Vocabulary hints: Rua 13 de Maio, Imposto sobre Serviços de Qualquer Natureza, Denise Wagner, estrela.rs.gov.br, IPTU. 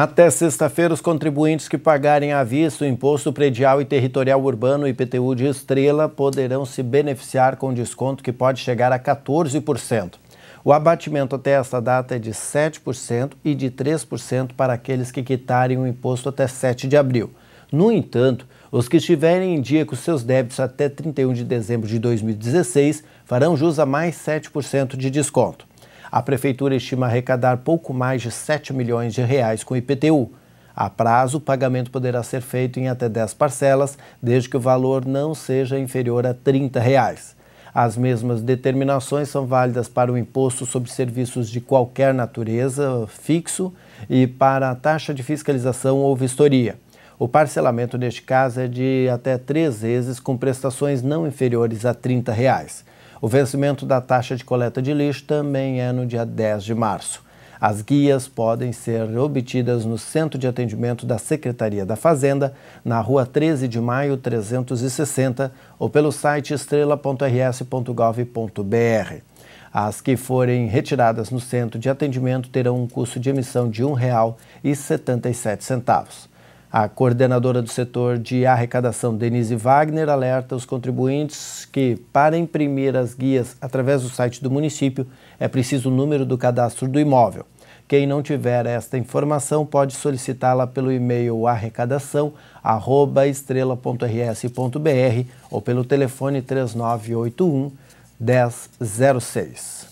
Até sexta-feira, os contribuintes que pagarem à vista o Imposto Predial e Territorial Urbano IPTU de Estrela poderão se beneficiar com desconto que pode chegar a 14%. O abatimento até esta data é de 7% e de 3% para aqueles que quitarem o imposto até 7 de abril. No entanto, os que estiverem em dia com seus débitos até 31 de dezembro de 2016 farão jus a mais 7% de desconto. A Prefeitura estima arrecadar pouco mais de 7 milhões de reais com o IPTU. A prazo, o pagamento poderá ser feito em até 10 parcelas, desde que o valor não seja inferior a R$ 30 reais. As mesmas determinações são válidas para o Imposto sobre Serviços de Qualquer Natureza fixo e para a taxa de fiscalização ou vistoria. O parcelamento, neste caso, é de até 3 vezes, com prestações não inferiores a R$ 30 reais. O vencimento da taxa de coleta de lixo também é no dia 10 de março. As guias podem ser obtidas no Centro de Atendimento da Secretaria da Fazenda, na Rua 13 de Maio 360, ou pelo site estrela.rs.gov.br. As que forem retiradas no Centro de Atendimento terão um custo de emissão de R$ 1,77. A coordenadora do setor de arrecadação, Denise Wagner, alerta os contribuintes que, para imprimir as guias através do site do município, é preciso o número do cadastro do imóvel. Quem não tiver esta informação pode solicitá-la pelo e-mail arrecadação@estrela.rs.br ou pelo telefone 3981 1006.